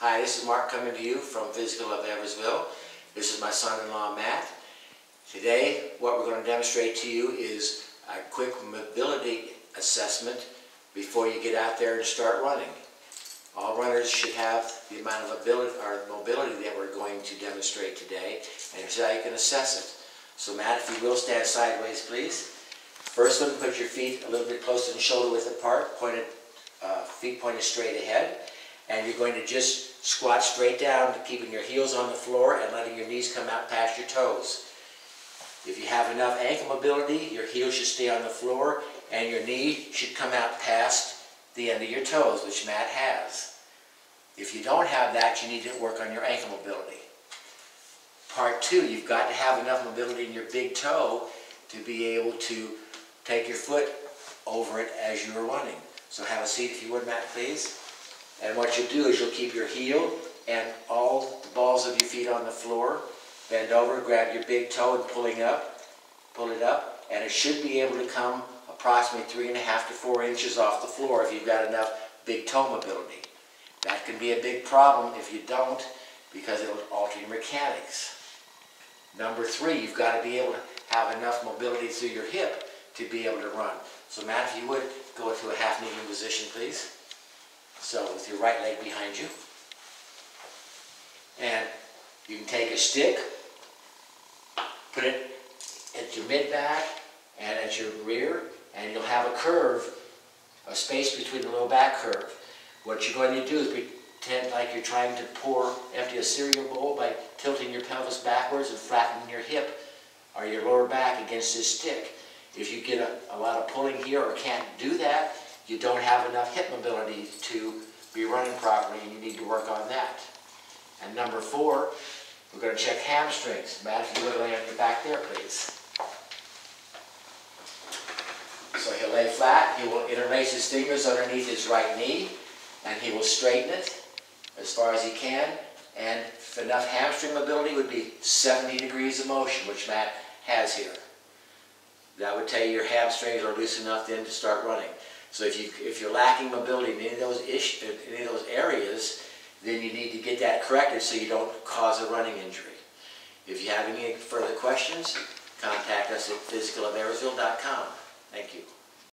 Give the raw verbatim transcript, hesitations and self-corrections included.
Hi, this is Mark coming to you from Physical of Edwardsville. This is my son-in-law, Matt. Today, what we're going to demonstrate to you is a quick mobility assessment before you get out there and start running. All runners should have the amount of ability or mobility that we're going to demonstrate today, and here's how you can assess it. So Matt, if you will, stand sideways, please. First one, put your feet a little bit closer than shoulder width apart, pointed, uh, feet pointed straight ahead, and you're going to just squat straight down, keeping your heels on the floor and letting your knees come out past your toes. If you have enough ankle mobility, your heel should stay on the floor and your knee should come out past the end of your toes, which Matt has. If you don't have that, you need to work on your ankle mobility. Part two, you've got to have enough mobility in your big toe to be able to take your foot over it as you're running. So have a seat if you would, Matt, please. And what you'll do is you'll keep your heel and all the balls of your feet on the floor. Bend over, grab your big toe and pulling up, pull it up, and it should be able to come approximately three and a half to four inches off the floor if you've got enough big toe mobility. That can be a big problem if you don't, because it will alter your mechanics. Number three, you've got to be able to have enough mobility through your hip to be able to run. So Matt, if you would, go into a half kneeling position, please. So with your right leg behind you. And you can take a stick, put it at your mid-back and at your rear, and you'll have a curve, a space between the low back curve. What you're going to do is pretend like you're trying to pour, empty a cereal bowl by tilting your pelvis backwards and flattening your hip or your lower back against this stick. If you get a, a lot of pulling here or can't do that, you don't have enough hip mobility to be running properly, and you need to work on that. And number four, we're going to check hamstrings. Matt, if you would lay on your back there, please. So he'll lay flat, he will interlace his fingers underneath his right knee, and he will straighten it as far as he can, and enough hamstring mobility would be seventy degrees of motion, which Matt has here. That would tell you your hamstrings are loose enough then to start running. So if, you, if you're lacking mobility in any of those ish, in any of those areas, then you need to get that corrected so you don't cause a running injury. If you have any further questions, contact us at physical of edwardsville dot com. Thank you.